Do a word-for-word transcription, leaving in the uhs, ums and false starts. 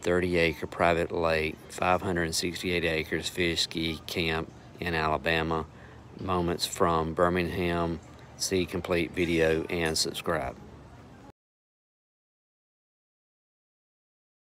thirty acre private lake, five hundred sixty-eight acres, fish, ski, camp in Alabama. Moments from Birmingham. See complete video and subscribe.